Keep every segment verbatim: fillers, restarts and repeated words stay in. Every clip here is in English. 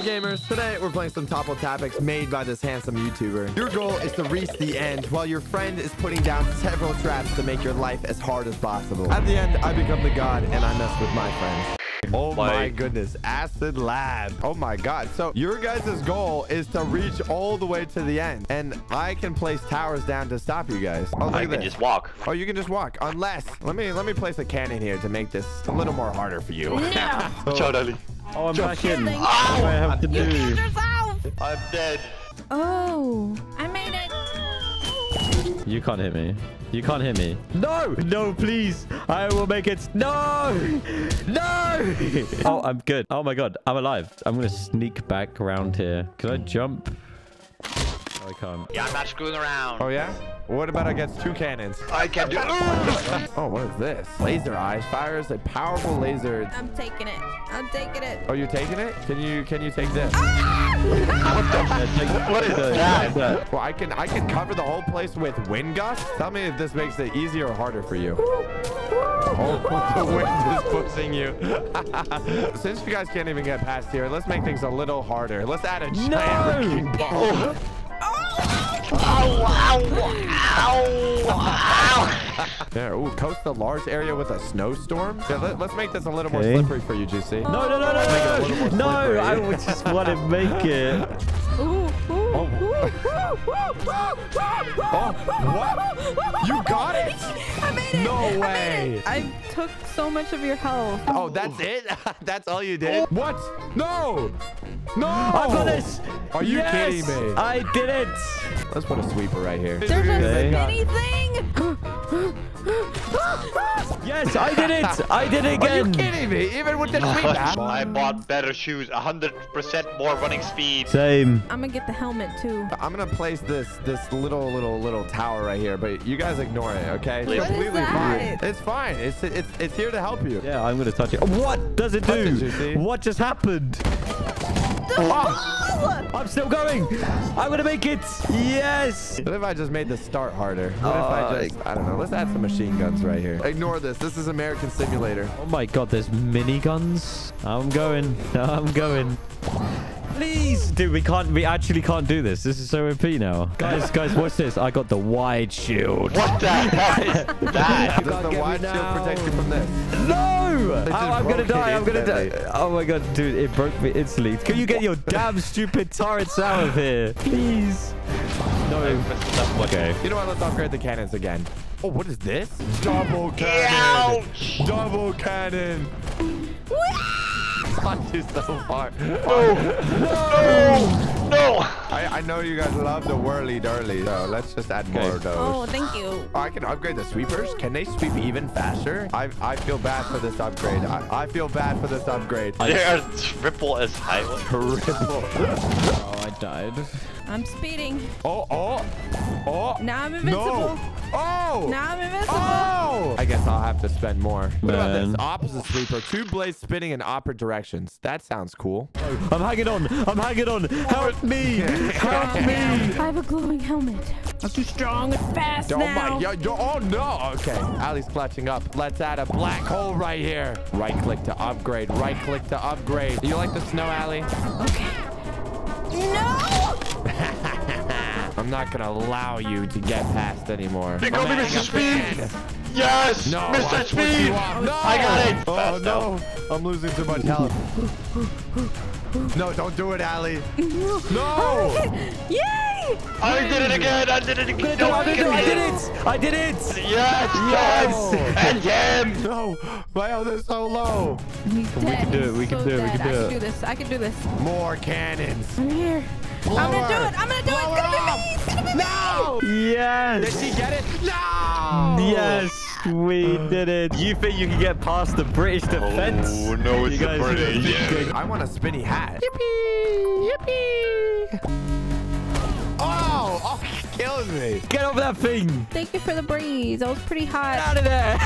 up, gamers? Today we're playing some Topple Tactics made by this handsome YouTuber. Your goal is to reach the end while your friend is putting down several traps to make your life as hard as possible. At the end, I become the god and I mess with my friends. Oh my goodness, Acid Lab. Oh my god. So your guys' goal is to reach all the way to the end, and I can place towers down to stop you guys. Oh, look I at can this. Just walk. Oh, you can just walk. Unless let me let me place a cannon here to make this a little more harder for you. Yeah. so, totally. Oh, I'm just back in. Oh, what do I have to do? Yourself. I'm dead. Oh, I made it. You can't hit me. You can't hit me. No! No, please. I will make it. No! No! Oh, I'm good. Oh, my God. I'm alive. I'm going to sneak back around here. Can I jump? Oh, I can't. Yeah, I'm not screwing around. Oh, yeah? What about against two cannons? I can do it. Oh, what is this? Laser eyes fires a powerful laser. I'm taking it. I'm taking it. Oh, you're taking it? Can you can you take this? What is that? Well, I can I can cover the whole place with wind gusts. Tell me if this makes it easier or harder for you. Oh, the wind is pushing you. Since you guys can't even get past here, let's make things a little harder. Let's add a giant no! ball. Ow, ow, ow, ow. There, ooh, coast the large area with a snowstorm. Yeah, let, let's make this a little okay. more slippery for you, Juicy. No, no, no, no, no, no, no, I would just want to make it. Ooh, ooh, oh. Oh, what? You got it? I made it. No way. I, I took so much of your health. Oh, that's it? That's all you did? What? No. No! I got this! Are you yes, kidding me? I did it! Let's put a sweeper right here. There okay. wasn't anything! Yes, I did it! I did it again! Are you kidding me? Even with the sweeper? I bought better shoes. one hundred percent more running speed. Same. I'm gonna get the helmet too. I'm gonna place this this little, little, little tower right here, but you guys ignore it, okay? It's completely fine. It's fine. It's, it's, it's here to help you. Yeah, I'm gonna touch it. What does it do? It, what just happened? Oh, I'm still going. I'm going to make it. Yes. What if I just made the start harder? What uh, if I just, I don't know. Let's add some machine guns right here. Ignore this. This is American Simulator. Oh my God, there's mini guns. I'm going. I'm going. Please. Dude, we can't, we actually can't do this. This is so O P now. Guys, guys, watch this. I got the wide shield. What the heck? That. Does the wide shield protect you from this? No. Oh, I'm gonna die. I'm gonna die. Oh my God, dude, it broke me instantly. Can you get your damn stupid turrets out of here? Please. No. Okay. You know what? Let's upgrade the cannons again. Oh, what is this? Double cannon. Ouch. Double cannon. Punch you so far. No. No. No! I, I know you guys love the whirly-durly, so let's just add more of those. Oh, thank you. Oh, I can upgrade the sweepers. Can they sweep even faster? I I feel bad for this upgrade. I, I feel bad for this upgrade. They are triple as high. Triple. Oh, I died. I'm speeding. Oh, oh, oh. Now I'm invincible. No. Oh! Now I'm invincible. Oh! I guess I'll have to spend more. Man. What about this? Opposite sweeper. Two blades spinning in opposite directions. That sounds cool. I'm hanging on. I'm hanging on. Help me. Help me. I have a glowing helmet. I'm too strong and fast oh now. My, yo, yo, oh, no. Okay. Ali's clutching up. Let's add a black hole right here. Right click to upgrade. Right click to upgrade. Do you like the snow, Ali? Okay. No! I'm not gonna allow you to get past anymore. They call me Mister Speed! Yes! No, Mister Speed! No! I got it! Oh Fast no! Out. I'm losing too much health. No, don't do it, Ali! No! Yay! I did it again! I did it again! No, I did it! I did it! I did it! Yes! Yes! And him! No! My health is so low! He's dead. We can do it, we can do it, we can do it. I can do this, I can do this. More cannons! I'm here! Lower. I'm gonna do it! I'm gonna do Lower it! It's gonna be me! It's gonna be no. me! Yes! Did she get it? No! Yes! We did it! You think you can get past the British defense? Oh no, it's the British! Yeah. I want a spinny hat! Yippee! Yippee! Oh! Oh, he killed me! Get off that thing! Thank you for the breeze. I was pretty hot. Get out of there!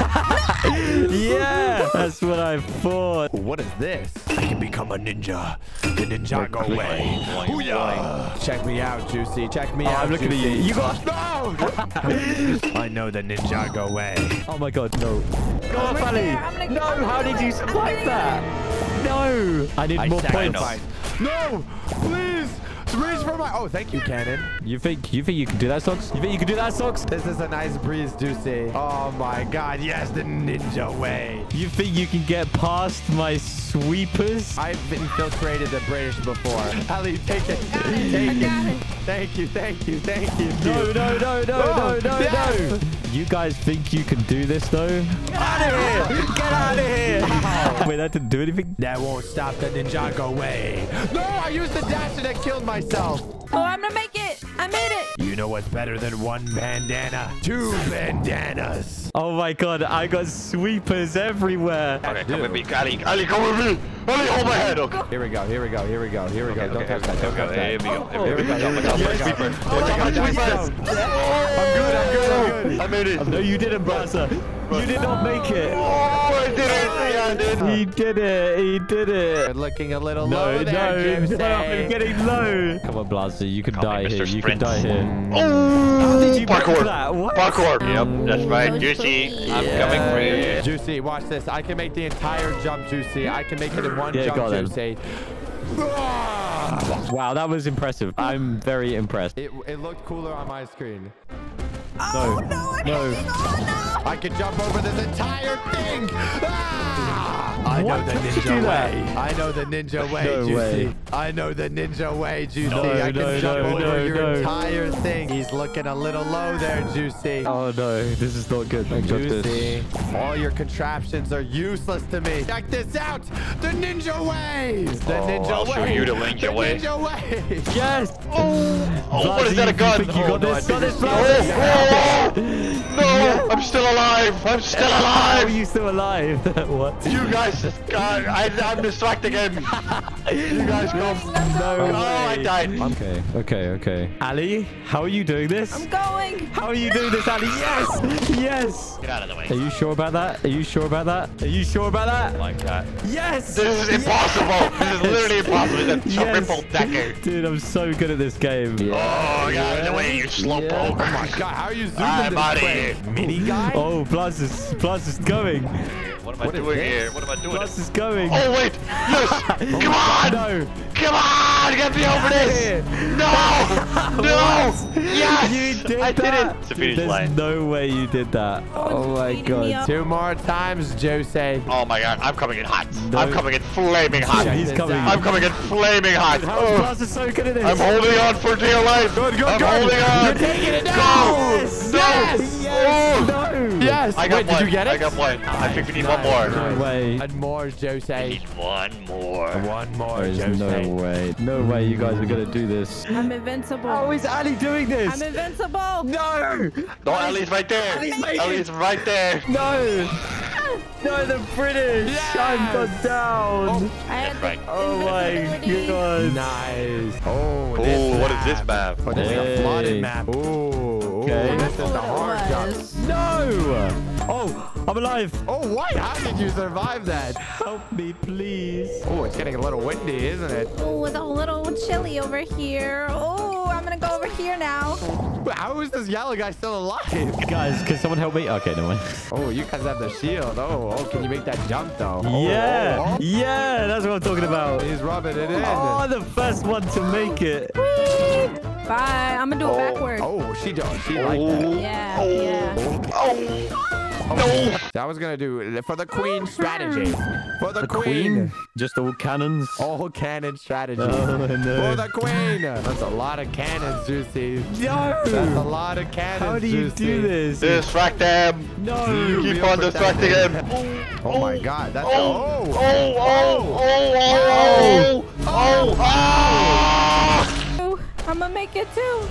Yeah! That's what I thought. What is this? I can become a ninja. The ninja go away. Booyah. Check me out, Juicy. Check me oh, out. I'm looking Juicy. at you. You got no. I know the ninja go away. Oh my God, no. Go off, Ali. No, how did you survive that? No. I need I more points. No, please. Breeze for my. Oh, thank you, Cannon. You think you think you can do that, Socks? You think you can do that, Socks? This is a nice breeze, Deucey. Oh my God, yes, the ninja way. You think you can get past my sweepers? I've infiltrated the British before. Ali, take it. Ali, take it. it. Thank you, thank you, thank you. No, no, no, no, oh, no, no, yes. no. You guys think you can do this, though? Get out of here! Get out of here! Wow. Wait, that didn't do anything? That won't stop the Ninjago way. No, I used the dash and I killed myself. Oh, I'm gonna make it. I made it. You know what's better than one bandana? Two bandanas. Oh, my God. I got sweepers everywhere. Okay, come with me, Ali. Ali, come with me. Ali, hold my head. Okay. Here we go. Here we go. Here we go. Here we okay, go. Okay, don't touch okay, that. Don't touch that. Here we go. Here we go. Here we go. I'm good. I'm good. I'm good. I made it. No, you didn't, Brasa. You did not make it. Oh, I did it. Yeah, I did. He did it. He did it. You're looking a little no, low there, No, no, I'm getting low. Come on, Blaster. You can Call die here. Sprint. You can die here. Oh, How did you parkour. That? What? Parkour. Yep, that's right. Juicy, yeah. I'm coming for you. Juicy, watch this. I can make the entire jump, Juicy. I can make it in one yeah, jump, Juicy. Wow, that was impressive. I'm very impressed. It, it looked cooler on my screen. Oh, no, no, I'm no. Oh, no. I can jump over this entire thing. Ah! I what? know the ninja way. I know the ninja way, no Juicy. Way. I know the ninja way, Juicy. No, I can no, jump no, over no, your no. entire thing. He's looking a little low there, Juicy. Oh, no. This is not good. Juicy, all your contraptions are useless to me. Check this out. The ninja way. The oh, ninja I'll way. I'll show you the ninja way. The ninja way. Yes. Oh, oh what is that, a gun? You oh, got no, this. Got this oh, oh. No, I'm still alive. I'm still alive. How are you still alive? What? You guys. God, I, I'm distracted again. You guys go. No, oh, I died. Okay, okay, okay. Ali, how are you doing this? I'm going. How are you doing this, Ali? Yes, yes. Get out of the way. Are you sure about that? Are you sure about that? Are you sure about that? Like that. Yes. This is impossible. Yes. This is literally impossible. It's a yes. triple decker. Dude, I'm so good at this game. Yeah. Oh, get out of the way, you slowpoke. Yeah. Oh my God, how are you zooming I'm this way? Mini guy? Oh, Blaz is, Blaz is going. What am I what doing here? What am I doing? Blast is going. Oh, wait. Yes. Come on. No. Come on. Get me over this. No. No. Yes. You did I that. did it. Dude, there's line. no way you did that. Oh, oh my God. Two more times, Jose. Oh, my God. I'm coming in hot. No. I'm coming in flaming hot. He's coming. I'm coming in flaming hot. Oh. Blast is so good at this. I'm holding on for dear life. Good, good, I'm good. holding on. You're taking it. No. Yes. No. Yes. Yes. No. Yes. I got Wait, one. did you get it? I got one. Nice. I think we need nice. one more. No way. One more, Jose. We need one more. One more, There's Jose. No way. No way you guys are going to do this. I'm invincible. How is Ali doing this? I'm invincible. No. No, Ali's right there. Ali's, Ali's right there. No. No, the British. Yes. I'm got down. Oh, that's right. Oh, my God. Nice. Oh, this Ooh, what is this map? Oh, this hey. is a flooded map. Ooh. Okay. This is the hard jump. No! Oh, I'm alive. Oh, what? How did you survive that? Help me, please. Oh, it's getting a little windy, isn't it? Oh, it's a little chilly over here. Oh, I'm going to go over here now. How is this yellow guy still alive? Guys, can someone help me? Okay, no one. Oh, you guys have the shield. Oh, oh, can you make that jump, though? Oh, yeah. Oh, oh. Yeah, that's what I'm talking about. He's rubbing it in. Oh, the first one to make it. Whee! Bye. I'm going to do it oh, backwards. Oh, she does. She oh, liked that. Yeah. Oh, yeah. Oh, oh. No. That was going to do it for the queen strategy. For the, the queen. queen. Just all cannons. All cannon strategy. Oh, no. For the queen. That's a lot of cannons, Juicy. No. That's a lot of cannons, How do you Juicy. do this? Distract them. No. You keep You're on distracting them. Oh, oh, my God. That's oh. Oh. Oh. Oh. Oh. Oh. Oh. Oh. Oh. I'm gonna make it too.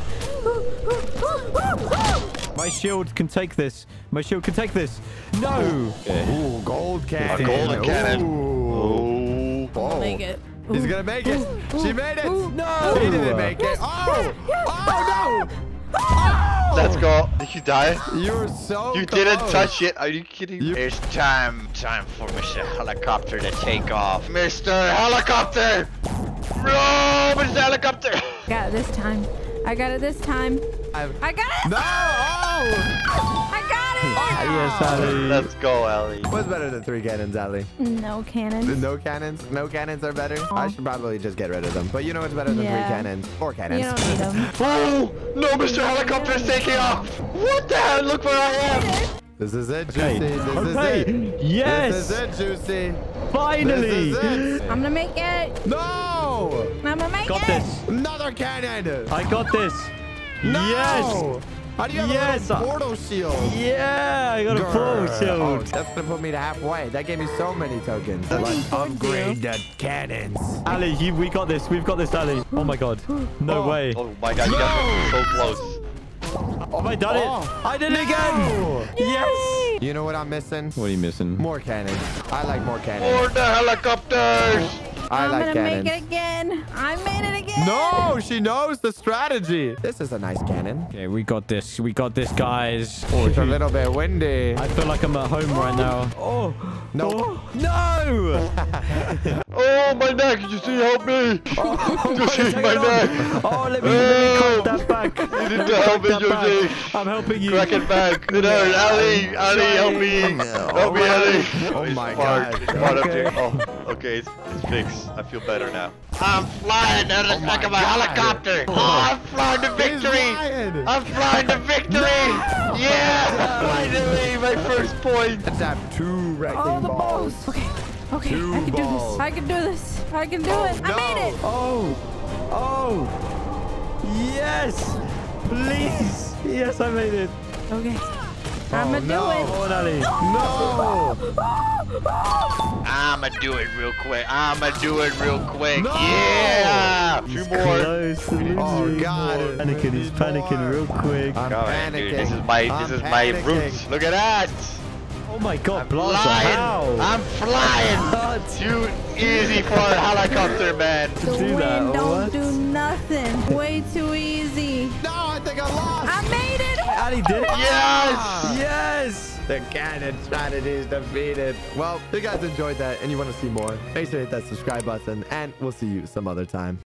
My shield can take this. My shield can take this. No. Ooh, gold cannon. A golden cannon. Ooh. Oh. Make it. He's gonna make it. She made it. No. She didn't make it. Oh. Oh no. Oh! Let's go. Did you die? You were so You close. didn't touch it. Are you kidding me? You... It's time. Time for Mister Helicopter to take off. Mister Helicopter. No, Mister Helicopter. I got it this time. I got it this time. I've... I got it. No. Oh. I got it. Yes, Ali. Let's go, Ali. What's better than three cannons, Ali? No cannons. No cannons? No cannons are better? Aww. I should probably just get rid of them. But you know what's better than yeah. three cannons? Four cannons. You don't need them. Oh! No, Mister Helicopter's taking off! What the hell? Look where I am! This is it, Juicy. Okay. This okay. is it. Yes! This is it, Juicy. Finally! This is it. I'm gonna make it. No! I'm gonna make got it. Got this. Another cannon. I got this. No! Yes! How do you have yes. a portal shield? Yeah, I got Grr. a portal shield. Oh, that's going to put me to halfway. That gave me so many tokens. Let's upgrade the cannons. Ali, you, we got this. We've got this, Ali. Oh, my God. No oh. way. Oh, my God. You guys got so close. Oh, have I done it? Oh. I did it again. Yay. Yes. You know what I'm missing? What are you missing? More cannons. I like more cannons. More the helicopters. I I'm like gonna cannons. make it again. I made it again. No, she knows the strategy. This is a nice cannon. Okay, we got this. We got this, guys. Oh, it's a little bit windy. I feel like I'm at home oh. right now. Oh, no. Oh. No. Oh, my neck. You see, help me. Oh, you see, my neck. Oh, let me, let me cut that back. You need to help me, Jose. I'm helping you. Crack it back. No, Ali, Ali, help me. No. Help me, Ali. Oh, my God. Okay. Oh, okay, it's, it's fixed. I feel better now. I'm flying out of the back of my helicopter. Oh, I'm flying to victory. I'm flying to victory. No. Yeah, finally, my first point. Let's have two wrecking oh, the balls. balls. Okay, okay, two I can balls. do this. I can do this. I can do oh, it. I no. made it. Oh, oh, yes, please. Yes, I made it. Okay, oh, I'm gonna no. do it. Oh, Nally. No. no. Oh, oh. I'ma do it real quick. I'ma do it real quick. No! Yeah! Two more. Close. Oh God! Panicking. He's panicking more. real quick. I'm God, panicking. Dude, this is my. I'm this is panicking. my roots. Look at that! Oh my God! I'm Blaza, flying. How? I'm flying. Too easy for a helicopter, man. The do wind that. don't what? do nothing. Way too easy. No, I think I lost. I made it. Ali did it. Yes! Yes! The cannon strategy is defeated. Well, if you guys enjoyed that and you want to see more, make sure to hit that subscribe button, and we'll see you some other time.